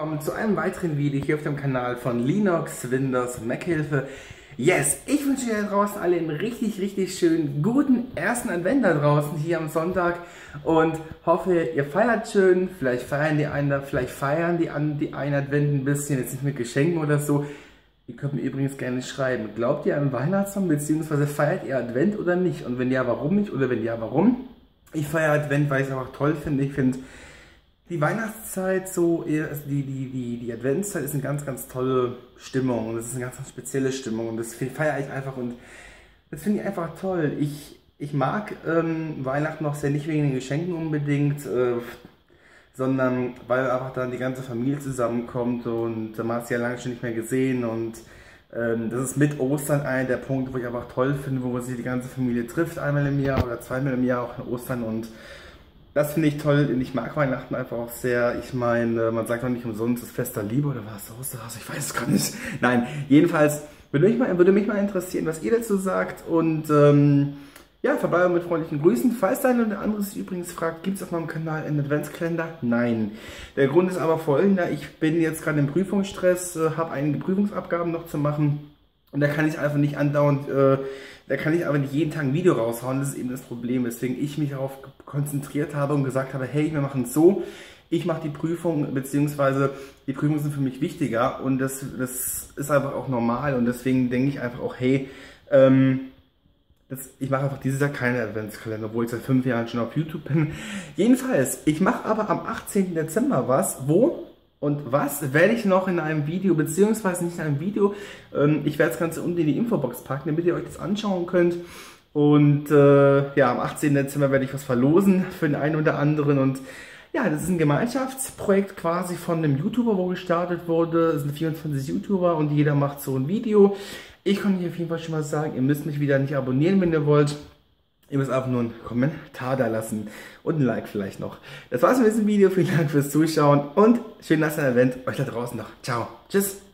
Willkommen zu einem weiteren Video hier auf dem Kanal von Linux, Windows, Mac-Hilfe. Yes, ich wünsche dir draußen alle einen richtig schönen, guten ersten Advent da draußen hier am Sonntag und hoffe, ihr feiert schön. Vielleicht feiern die einen, Advent ein bisschen, jetzt nicht mit Geschenken oder so. Ihr könnt mir übrigens gerne schreiben, glaubt ihr an Weihnachten bzw. feiert ihr Advent oder nicht? Und wenn ja, warum nicht? Oder wenn ja, warum? Ich feiere Advent, weil ich es einfach toll finde. Ich finde die Weihnachtszeit, so die Adventszeit ist eine ganz tolle Stimmung und es ist eine ganz spezielle Stimmung und das feiere ich einfach und das finde ich einfach toll. Ich mag Weihnachten noch sehr, nicht wegen den Geschenken unbedingt, sondern weil einfach dann die ganze Familie zusammenkommt und man hat sie ja lange schon nicht mehr gesehen und das ist mit Ostern einer der Punkte, wo ich einfach toll finde, wo man sich die ganze Familie trifft, einmal im Jahr oder zweimal im Jahr auch in Ostern und das finde ich toll und ich mag Weihnachten einfach auch sehr. Ich meine, man sagt doch nicht umsonst, das Fest der Liebe oder was? Osterhaus, ich weiß es gar nicht. Nein, jedenfalls würde mich mal interessieren, was ihr dazu sagt. Und ja, vorbei mit freundlichen Grüßen. Falls der eine oder andere sich übrigens fragt, gibt es auf meinem Kanal einen Adventskalender? Nein. Der Grund ist aber folgender, ich bin jetzt gerade im Prüfungsstress, habe einige Prüfungsabgaben noch zu machen. Und da kann ich einfach nicht andauernd, da kann ich aber nicht jeden Tag ein Video raushauen, das ist eben das Problem, weswegen ich mich darauf konzentriert habe und gesagt habe, hey, wir machen es so, ich mache die Prüfung, beziehungsweise die Prüfungen sind für mich wichtiger und das ist einfach auch normal und deswegen denke ich einfach auch, hey, ich mache einfach dieses Jahr keine Adventskalender, obwohl ich seit 5 Jahren schon auf YouTube bin. Jedenfalls, ich mache aber am 18. Dezember was, wo... Und was werde ich noch in einem Video, beziehungsweise nicht in einem Video, ich werde das Ganze unten in die Infobox packen, damit ihr euch das anschauen könnt. Und ja, am 18. Dezember werde ich was verlosen für den einen oder anderen. Und ja, das ist ein Gemeinschaftsprojekt quasi von einem YouTuber, wo gestartet wurde. Es sind 24 YouTuber und jeder macht so ein Video. Ich kann euch auf jeden Fall schon mal sagen, ihr müsst mich wieder nicht abonnieren, wenn ihr wollt. Ihr müsst einfach nur einen Kommentar da lassen und ein Like vielleicht noch. Das war's mit diesem Video. Vielen Dank fürs Zuschauen und schönen ersten Advent euch da draußen noch. Ciao. Tschüss.